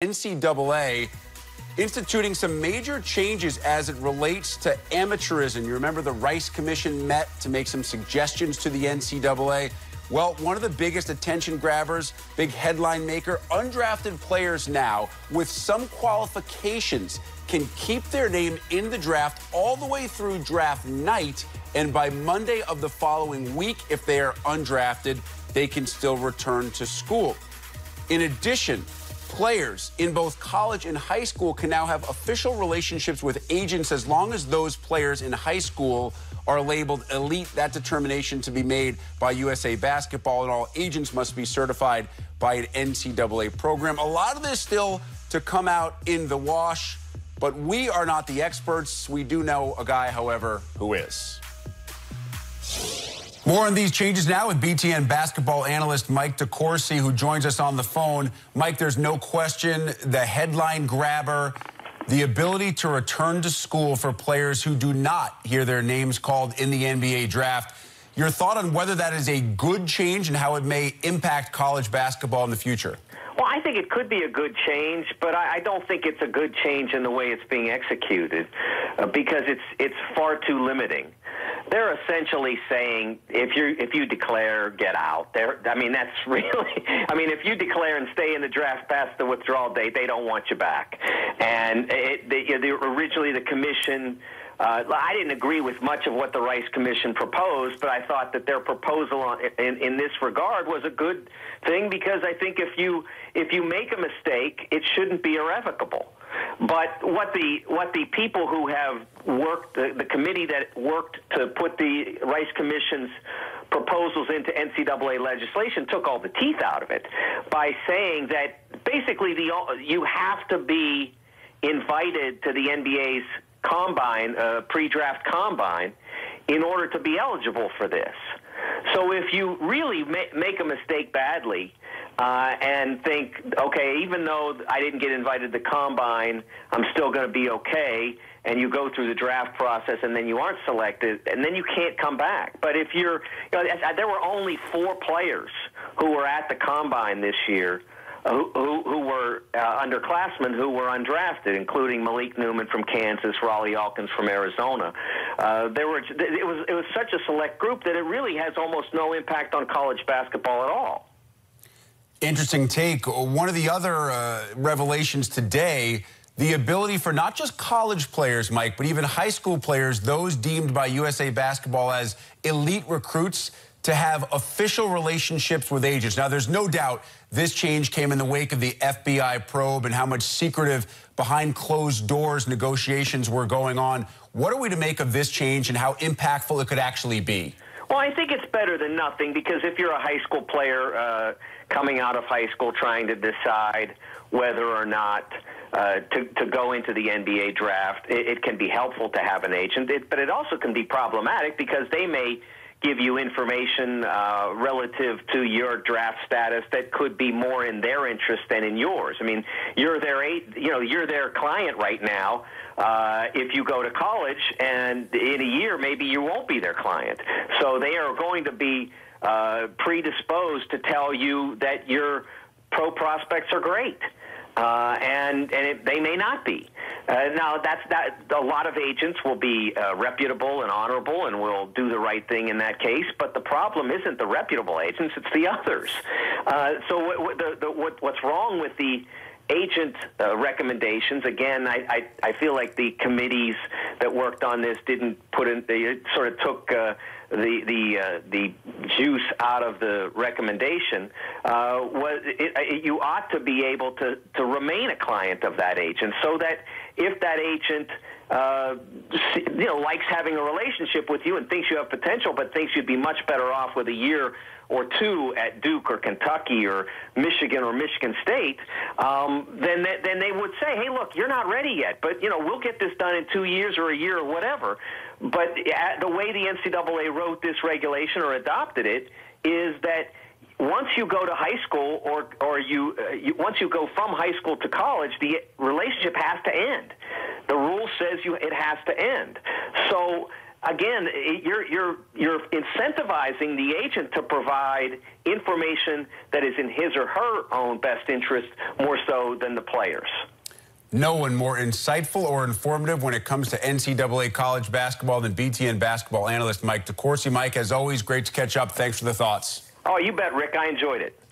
NCAA instituting some major changes as it relates to amateurism. You remember the Rice Commission met to make some suggestions to the NCAA? Well, one of the biggest attention grabbers, big headline maker, undrafted players now with some qualifications can keep their name in the draft all the way through draft night, and by Monday of the following week, if they are undrafted, they can still return to school. In addition, players in both college and high school can now have official relationships with agents as long as those players in high school are labeled elite. That determination to be made by USA Basketball, and all agents must be certified by an NCAA program. A lot of this still to come out in the wash, but we are not the experts. We do know a guy, however, who is. More on these changes now with BTN basketball analyst Mike DeCourcy, who joins us on the phone. Mike, there's no question the headline grabber, the ability to return to school for players who do not hear their names called in the NBA draft. Your thought on whether that is a good change and how it may impact college basketball in the future? Well, I think it could be a good change, but I don't think it's a good change in the way it's being executed because it's far too limiting. They're essentially saying if you declare, get out. If you declare and stay in the draft past the withdrawal date, they don't want you back. And originally the commission. I didn't agree with much of what the Rice Commission proposed, but I thought that their proposal in this regard was a good thing, because I think if you make a mistake, it shouldn't be irrevocable. But what the people who have worked, the committee that worked to put the Rice Commission's proposals into NCAA legislation, took all the teeth out of it by saying that basically you have to be invited to the NBA's combine, pre-draft combine, in order to be eligible for this. So if you really make a mistake badly and think, okay, even though I didn't get invited to combine, I'm still going to be okay, and you go through the draft process and then you aren't selected, and then you can't come back. But if you're, there were only 4 players who were at the combine this year who were underclassmen who were undrafted, including Malik Newman from Kansas, Raleigh Alkins from Arizona. It was such a select group that it really has almost no impact on college basketball at all. Interesting take. One of the other revelations today, the ability for not just college players, Mike, but even high school players, those deemed by USA Basketball as elite recruits, to have official relationships with agents. Now, there's no doubt this change came in the wake of the FBI probe and how much secretive, behind-closed-doors negotiations were going on. What are we to make of this change and how impactful it could actually be? Well, I think it's better than nothing, because if you're a high school player coming out of high school trying to decide whether or not to go into the NBA draft, it can be helpful to have an agent, but it also can be problematic because they may give you information relative to your draft status that could be more in their interest than in yours. I mean, you're their client right now. If you go to college, and in a year maybe you won't be their client, so they are going to be predisposed to tell you that your pro prospects are great, and they may not be. Now, a lot of agents will be reputable and honorable and will do the right thing in that case, but the problem isn't the reputable agents, it's the others. So what's wrong with the agent recommendations, again, I feel like the committees that worked on this didn't put in, they sort of took the juice out of the recommendation. You ought to be able to remain a client of that agent, so that if that agent likes having a relationship with you and thinks you have potential, but thinks you'd be much better off with a year or 2 at Duke or Kentucky or Michigan or Michigan State, then they would say, hey, look, you're not ready yet, but we'll get this done in 2 years or a year or whatever. But the way the NCAA wrote this regulation or adopted it is that once you go to high school once you go from high school to college, the relationship has to end. The rule says it has to end. So again, you're incentivizing the agent to provide information that is in his or her own best interest more so than the players. No one more insightful or informative when it comes to NCAA college basketball than BTN basketball analyst Mike DeCourcy. Mike, as always, great to catch up. Thanks for the thoughts. Oh, you bet, Rick. I enjoyed it.